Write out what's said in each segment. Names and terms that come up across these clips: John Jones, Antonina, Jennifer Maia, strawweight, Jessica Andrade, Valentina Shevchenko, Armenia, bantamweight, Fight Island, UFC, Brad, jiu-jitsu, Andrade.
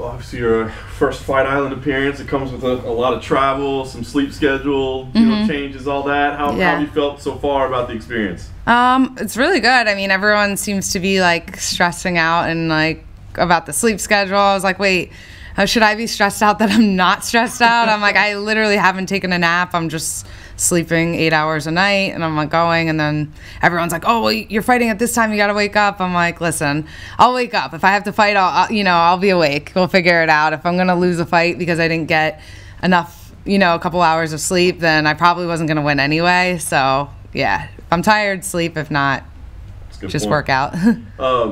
obviously your first Fight Island appearance, it comes with a lot of travel, some sleep schedule, you know, changes, all that. How have you felt so far about the experience? It's really good. I mean, everyone seems to be like stressing out and like about the sleep schedule. I was like, wait, should I be stressed out that I'm not stressed out? I'm like, I literally haven't taken a nap. I'm just sleeping 8 hours a night, and I'm like going, and then everyone's like, oh, well, you're fighting at this time, you gotta wake up. I'm like, listen, I'll wake up. If I have to fight, I'll be awake. We'll figure it out. If I'm gonna lose a fight because I didn't get enough, you know, a couple hours of sleep, then I probably wasn't gonna win anyway. So yeah, if I'm tired, sleep. If not, just work out.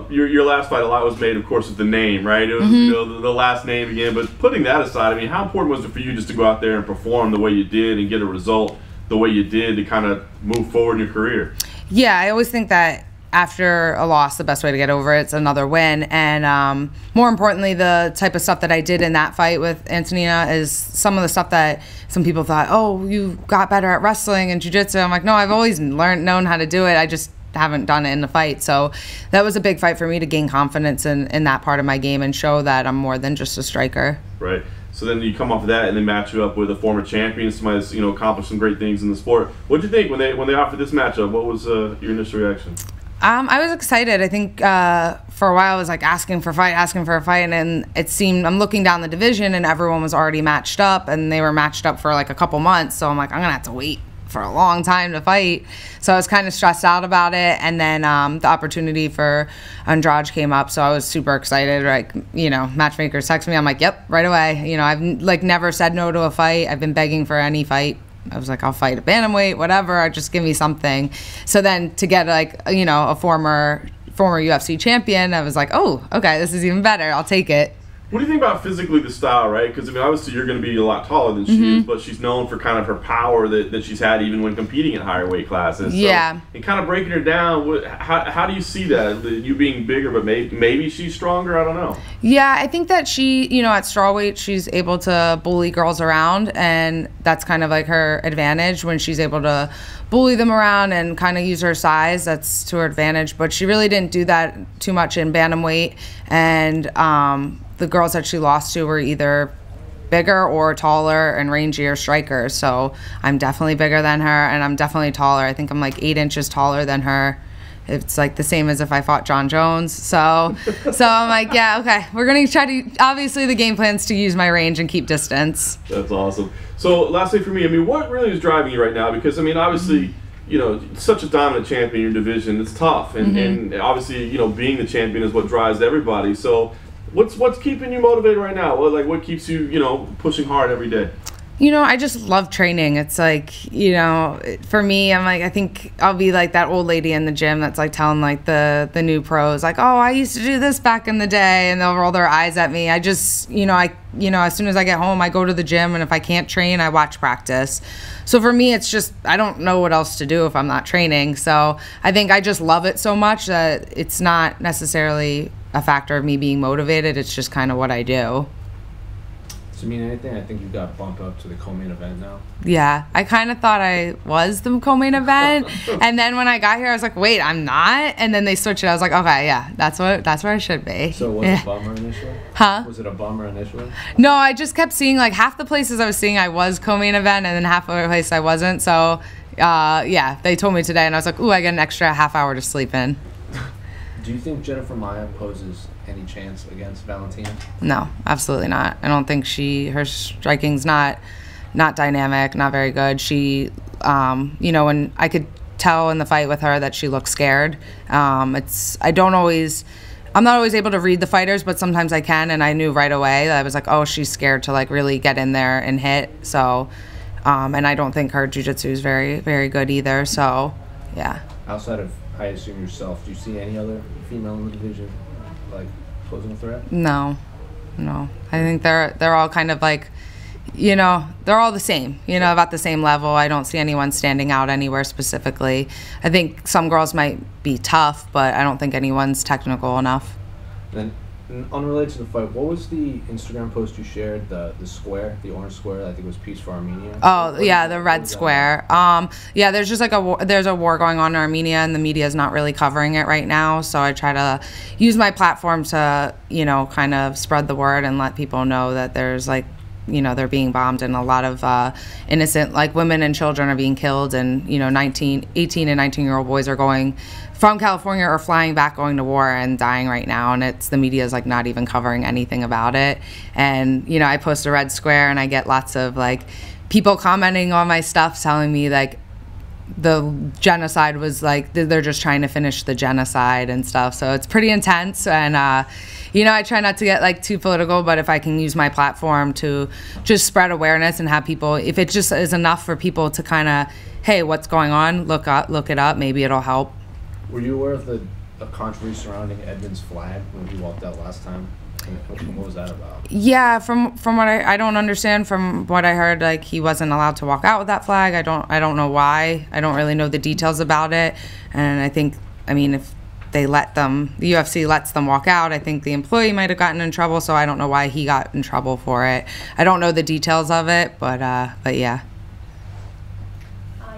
Your last fight, a lot was made, of course, of the name, right? It was you know, the last name again. But putting that aside, I mean, how important was it for you just to go out there and perform the way you did and get a result the way you did to kind of move forward in your career? Yeah, I always think that after a loss, the best way to get over it's another win. And more importantly, the type of stuff that I did in that fight with Antonina is some of the stuff that some people thought, oh, you got better at wrestling and jiu-jitsu. I'm like, no, I've always known how to do it. I just haven't done it in the fight. So that was a big fight for me to gain confidence in that part of my game and show that I'm more than just a striker. Right. So then you come off of that and they match you up with a former champion, somebody that's, you know, accomplished some great things in the sport. What did you think when they offered this matchup? What was your initial reaction? I was excited. I think for a while I was like asking for a fight, and it seemed, I'm looking down the division and everyone was already matched up, and they were matched up for like a couple months. So I'm like, I'm gonna have to wait for a long time to fight. So I was kind of stressed out about it. And then the opportunity for Andrade came up. So I was super excited. Like, you know, matchmakers text me. I'm like, yep, right away. You know, I've like never said no to a fight. I've been begging for any fight. I was like, I'll fight a bantamweight, whatever. Just give me something. So then to get like, you know, a former UFC champion, I was like, oh, okay, this is even better. I'll take it. What do you think about physically the style, right? Because, I mean, obviously you're going to be a lot taller than she is, but she's known for kind of her power that she's had even when competing in higher weight classes. So, yeah. And kind of breaking her down, how do you see that? You being bigger, but maybe she's stronger? I don't know. Yeah, I think that she, you know, at strawweight, she's able to bully girls around, and that's kind of like her advantage when she's able to bully them around and kind of use her size. That's to her advantage. But she really didn't do that too much in bantamweight, and the girls that she lost to were either bigger or taller and rangier strikers. So I'm definitely bigger than her, and I'm definitely taller. I think I'm like 8 inches taller than her. It's like the same as if I fought John Jones. So I'm like, yeah, okay. We're going to try to, obviously the game plan's to use my range and keep distance. That's awesome. So lastly for me, I mean, what really is driving you right now? Because, I mean, obviously, you know, such a dominant champion in your division, it's tough. And, and obviously, you know, being the champion is what drives everybody. So what's keeping you motivated right now? What keeps you, you know, pushing hard every day? You know, I just love training. It's like, you know, for me, I'm like, I think I'll be like that old lady in the gym that's like telling like the new pros, like, oh, I used to do this back in the day, and they'll roll their eyes at me. I just, you know, as soon as I get home, I go to the gym, and if I can't train, I watch practice. So for me, it's just, I don't know what else to do if I'm not training. So I think I just love it so much that it's not necessarily a factor of me being motivated. It's just kind of what I do. Does it mean anything? I think you got bumped up to the co-main event now. Yeah, I kind of thought I was the co-main event, and then when I got here, I was like, wait, I'm not. And then they switched it. I was like, okay, yeah, that's where I should be. So was it a bummer initially? Huh? Was it a bummer initially? No, I just kept seeing like half the places I was seeing I was co-main event, and then half of the place I wasn't. So yeah, they told me today, and I was like, ooh, I get an extra half hour to sleep in. Do you think Jennifer Maia poses any chance against Valentina? No, absolutely not. I don't think her striking's not dynamic, not very good. She, you know, and I could tell in the fight with her that she looked scared. I'm not always able to read the fighters, but sometimes I can, and I knew right away that I was like, oh, she's scared to like really get in there and hit. So, and I don't think her jiu-jitsu is very, very good either. So, yeah. Outside of, I assume, yourself, do you see any other female in the division like posing a threat? No. I think they're all kind of like, you know, they're all the same, you know, about the same level. I don't see anyone standing out anywhere specifically. I think some girls might be tough, but I don't think anyone's technical enough. Then Unrelated to the fight, what was the Instagram post you shared? The square, the orange square. I think it was Peace for Armenia. Oh yeah, the red square. Yeah, there's just like a war going on in Armenia, and the media is not really covering it right now. So I try to use my platform to, you know, kind of spread the word and let people know that there's like, you know, they're being bombed, and a lot of innocent, like, women and children are being killed, and, you know, 18- and 19-year-old boys are going from California or flying back, going to war and dying right now, and it's, the media is like not even covering anything about it. And, you know, I post a red square and I get lots of like people commenting on my stuff telling me like the genocide was like, they're just trying to finish the genocide and stuff. So it's pretty intense, and you know, I try not to get like too political, but if I can use my platform to just spread awareness and have people, if it just is enough for people to kind of, hey, what's going on? Look up, look it up. Maybe it'll help. Were you aware of the controversy surrounding Edmund's flag when he walked out last time? What was that about? Yeah, from what I don't understand, from what I heard, like, he wasn't allowed to walk out with that flag. I don't know why. I don't really know the details about it. And I think, I mean, if they let them, the UFC lets them walk out, I think the employee might have gotten in trouble. So I don't know why he got in trouble for it. I don't know the details of it, but yeah.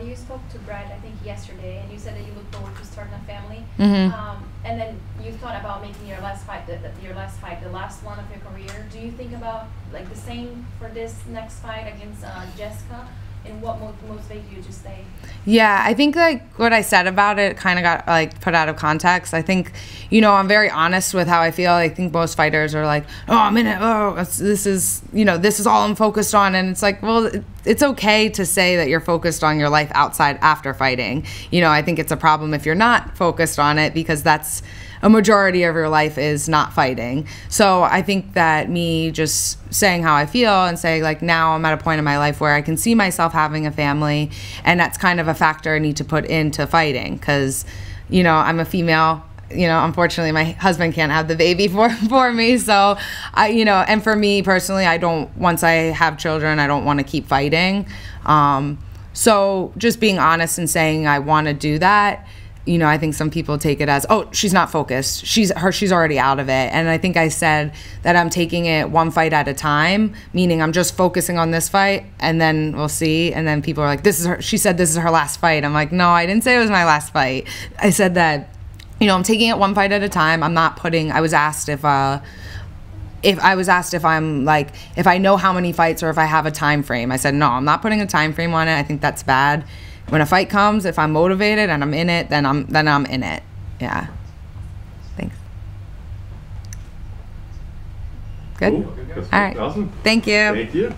You spoke to Brad, I think, yesterday, and you said that you look forward to starting a family. Mm-hmm. And then you thought about making your last fight, the last one of your career. Do you think about like the same for this next fight against Jessica? And what motivated you to stay? Yeah, I think like what I said about it kind of got like put out of context. I think, you know, I'm very honest with how I feel. I think most fighters are like, oh, I'm in it. Oh, this is, you know, this is all I'm focused on. And it's like, well, it's okay to say that you're focused on your life outside after fighting. You know, I think it's a problem if you're not focused on it, because that's a majority of your life is not fighting. So I think that me just saying how I feel and saying like, now I'm at a point in my life where I can see myself having a family, and that's kind of a factor I need to put into fighting, because, you know, I'm a female. You know, unfortunately, my husband can't have the baby for me. So, you know, and for me personally, I don't, once I have children, I don't want to keep fighting. So just being honest and saying I want to do that. You know, I think some people take it as, oh, she's not focused. She's already out of it. And I think I said that I'm taking it one fight at a time, meaning I'm just focusing on this fight, and then we'll see. And then people are like, this is her, she said this is her last fight. I'm like, no, I didn't say it was my last fight. I said that, you know, I'm taking it one fight at a time. I'm not putting, I was asked if I was asked if I'm like, if I know how many fights or if I have a time frame. I said, no, I'm not putting a time frame on it. I think that's bad. When a fight comes, if I'm motivated and I'm in it, then I'm in it. Yeah. Thanks. Good? Cool. All right. Awesome. Thank you. Thank you.